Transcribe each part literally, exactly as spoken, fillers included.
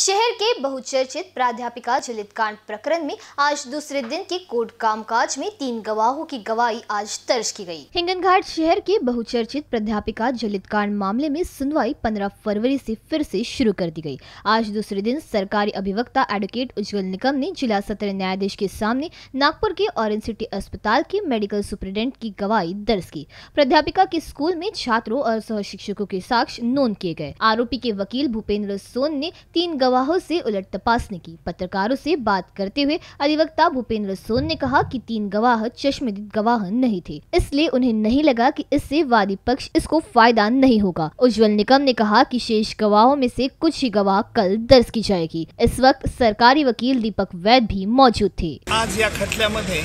शहर के बहुचर्चित प्राध्यापिका जलितकांड प्रकरण में आज दूसरे दिन के कोर्ट कामकाज में तीन गवाहों की गवाही आज दर्ज की गई। हिंगणघाट शहर के बहुचर्चित प्राध्यापिका जलितकांड मामले में सुनवाई पंद्रह फरवरी से फिर से शुरू कर दी गई। आज दूसरे दिन सरकारी अभिवक्ता एडवोकेट उज्ज्वल निकम ने जिला सत्र न्यायाधीश के सामने नागपुर के ऑरेंज सिटी अस्पताल के मेडिकल सुप्रिटेंडेंट की गवाही दर्ज की। प्राध्यापिका के स्कूल में छात्रों और सह शिक्षकों के साक्ष्य नोंद किए गए। आरोपी के वकील भूपेंद्र सोन ने तीन गवाहों से उलट तपासने की। पत्रकारों से बात करते हुए अधिवक्ता भूपेंद्र सोन ने कहा कि तीन गवाह चश्मदीद गवाह नहीं थे, इसलिए उन्हें नहीं लगा कि इससे वादी पक्ष इसको फायदा नहीं होगा। उज्ज्वल निकम ने कहा कि शेष गवाहों में से कुछ ही गवाह कल दर्ज की जाएगी। इस वक्त सरकारी वकील दीपक वैद भी मौजूद थे। आज या खटल्यामध्ये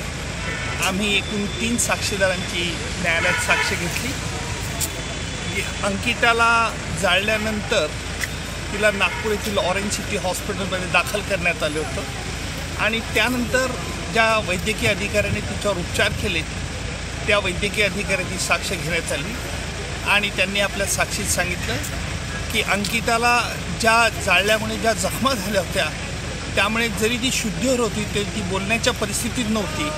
आम्ही एकूण तीन साक्षीदारांची न्यायालयात साक्ष घेतली। अंकिताला जाळल्यानंतर तिला नागपूर येथील ऑरेंज सिटी हॉस्पिटलमध्ये दाखल करण्यात आले होतं आणि त्यानंतर ज्या वैद्यकीय अधिकाऱ्याने तिच्यावर उपचार केले त्या वैद्यकीय अधिकाऱ्याची साक्ष घेण्यात आली आणि त्यांनी आपल्या साक्षीत सांगितलं की अंकिताला ज्या जाळल्यामुळे ज्या जखमा झाल्या होत्या त्यामुळे जरी ती शुद्धीवर होती तरी ती बोलण्याच्या परिस्थितीत नव्हती।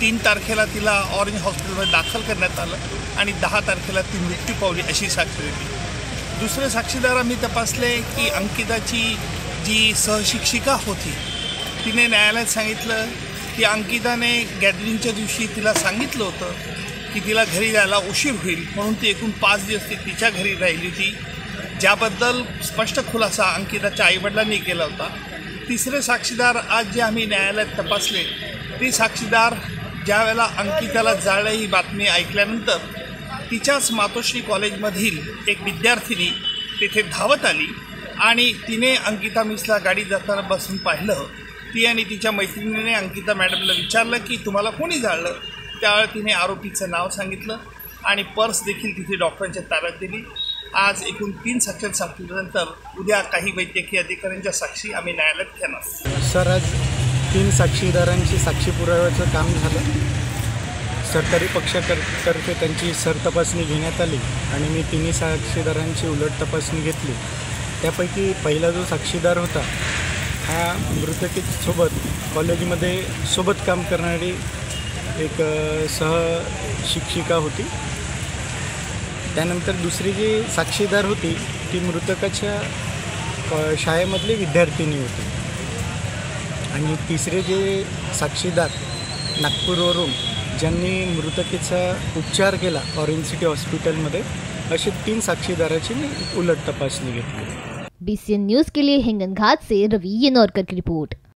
तीन तारखेला तिला ऑरेंज हॉस्पिटलमध्ये दाखल करण्यात आलं आणि दहा तारखेला ती मृत्यू पावली अशी साक्ष होती। दुसरे साक्षीदार आम्ही तपासले की अंकिताची जी सहशिक्षिका होती तिने न्यायालयात सांगितलं की अंकिताने गॅदरिंगच्या दिवशी तिला सांगितलं होतं की तिला घरी जायला उशीर होईल म्हणून ती एकूण पाच दिवस ती तिच्या घरी राहिली होती, ज्याबद्दल स्पष्ट खुलासा अंकिताच्या आईवडिलांनी केला होता। तिसरे साक्षीदार आज जे आम्ही न्यायालयात तपासले ते साक्षीदार ज्यावेळेला अंकिताला जाळलं ही बातमी ऐकल्यानंतर तिच्याच मातोश्री कॉलेजमधील एक विद्यार्थिनी तिथे धावत आली आणि तिने अंकिता मिसला गाडी जाताना बसून पाहिलं। ती आणि तिच्या मैत्रिणीने अंकिता मॅडमला विचारलं की तुम्हाला कोणी जाळलं, त्यावेळी तिने आरोपीचं नाव सांगितलं आणि पर्स देखील तिथे डॉक्टरांच्या ताब्यात दिली। आज एकूण तीन साक्षी साक्षीनंतर उद्या काही वैद्यकीय अधिकाऱ्यांच्या साक्षी आम्ही न्यायालयात घेणार। सर, आज तीन साक्षीदारांची साक्षी पुराव्याचं काम झालं। सरकारी पक्षातर्फे त्यांची सरतपासणी घेण्यात आली आणि मी तिन्ही साक्षीदारांची उलट तपासणी घेतली। त्यापैकी पहिला जो साक्षीदार होता हा मृतकेसोबत कॉलेजमध्ये सोबत काम करणारी एक सहशिक्षिका होती। त्यानंतर दुसरी जी साक्षीदार होती ती मृतकाच्या शाळेमधली विद्यार्थिनी होती आणि तिसरे जे साक्षीदार नागपूरवरून ज्यांनी मृतकेचा उपचार केला ऑरेंज सिटी हॉस्पिटलमध्ये, असे तीन साक्षीदाराची मी उलट तपासणी घेतली। I N B C N news के लिए हिंगणघाट से रवि येनौरकर की रिपोर्ट।